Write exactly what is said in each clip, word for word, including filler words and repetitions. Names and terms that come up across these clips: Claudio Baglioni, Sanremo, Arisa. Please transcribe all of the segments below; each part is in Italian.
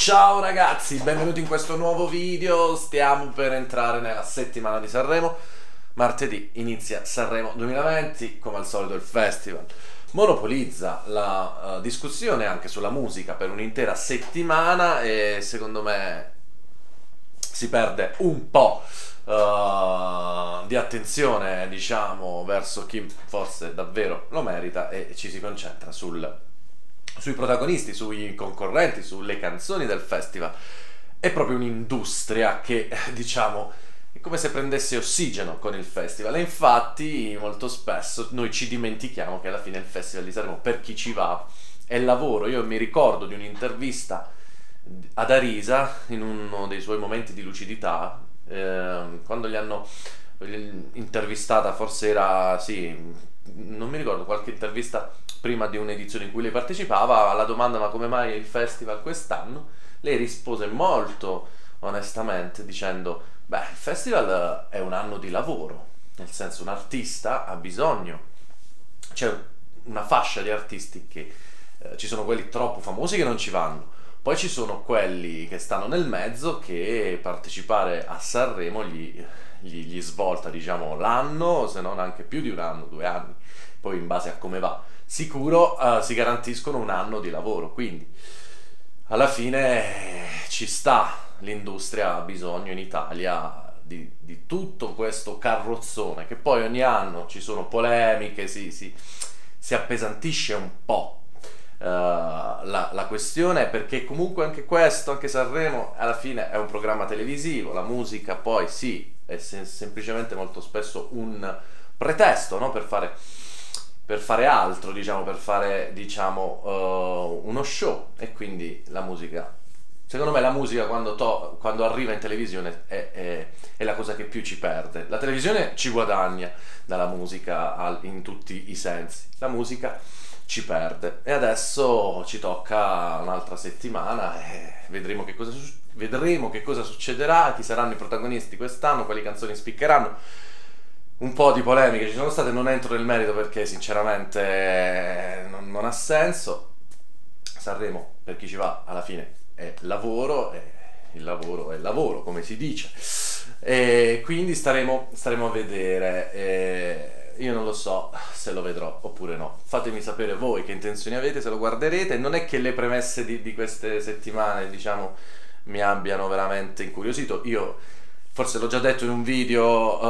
Ciao ragazzi, benvenuti in questo nuovo video. Stiamo per entrare nella settimana di Sanremo. Martedì inizia Sanremo duemilaventi, come al solito il festival monopolizza la uh, discussione anche sulla musica per un'intera settimana e secondo me si perde un po' uh, di attenzione, diciamo, verso chi forse davvero lo merita e ci si concentra sul sui protagonisti, sui concorrenti, sulle canzoni del festival. È proprio un'industria che, diciamo, è come se prendesse ossigeno con il festival e infatti molto spesso noi ci dimentichiamo che alla fine il festival di Sanremo, per chi ci va, è lavoro. Io mi ricordo di un'intervista ad Arisa in uno dei suoi momenti di lucidità, eh, quando gli hanno intervistata, forse era, sì, non mi ricordo, qualche intervista prima di un'edizione in cui lei partecipava, alla domanda "ma come mai il festival quest'anno?" lei rispose molto onestamente dicendo "beh, il festival è un anno di lavoro, nel senso un artista ha bisogno, c'è una fascia di artisti che eh, ci sono quelli troppo famosi che non ci vanno, poi ci sono quelli che stanno nel mezzo che partecipare a Sanremo gli... Gli, gli svolta, diciamo, l'anno, se non anche più di un anno, due anni, poi in base a come va. Sicuro uh, si garantiscono un anno di lavoro, quindi alla fine ci sta. L'industria ha bisogno in Italia di, di tutto questo carrozzone, che poi ogni anno ci sono polemiche, si, si, si appesantisce un po' uh, la, la questione, perché comunque anche questo, anche Sanremo, alla fine è un programma televisivo, la musica poi sì, è sem- semplicemente molto spesso un pretesto, no? per, fare, per fare altro, diciamo, per fare, diciamo, uh, uno show. E quindi la musica, secondo me la musica quando, to- quando arriva in televisione è, è, è la cosa che più ci perde. La televisione ci guadagna dalla musica al- in tutti i sensi, la musica ci perde. E adesso ci tocca un'altra settimana e vedremo che cosa succede. Vedremo che cosa succederà, chi saranno i protagonisti quest'anno, quali canzoni spiccheranno. Un po' di polemiche ci sono state, non entro nel merito perché sinceramente non, non ha senso. Sanremo, per chi ci va, alla fine è lavoro, e il lavoro è lavoro, come si dice. E quindi staremo, staremo a vedere. E io non lo so se lo vedrò oppure no. Fatemi sapere voi che intenzioni avete, se lo guarderete. Non è che le premesse di, di queste settimane, diciamo, mi abbiano veramente incuriosito. Io forse l'ho già detto in un video,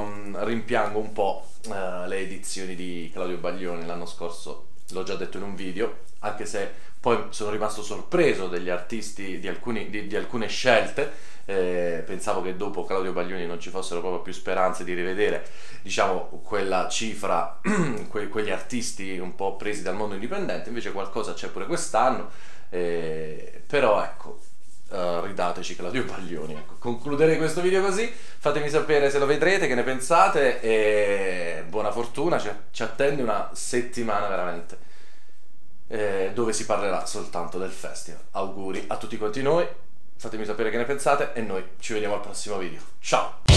um, rimpiango un po' uh, le edizioni di Claudio Baglioni l'anno scorso, l'ho già detto in un video, anche se poi sono rimasto sorpreso degli artisti, di, alcuni, di, di alcune scelte. Eh, pensavo che dopo Claudio Baglioni non ci fossero proprio più speranze di rivedere, diciamo, quella cifra, que quegli artisti un po' presi dal mondo indipendente, invece qualcosa c'è pure quest'anno, eh, però ecco, Uh, ridateci Claudio Baglioni. Ecco, concluderei questo video così. Fatemi sapere se lo vedrete, che ne pensate, e buona fortuna. Ci, ci attende una settimana veramente eh, dove si parlerà soltanto del festival. Auguri a tutti quanti noi, fatemi sapere che ne pensate e noi ci vediamo al prossimo video. Ciao!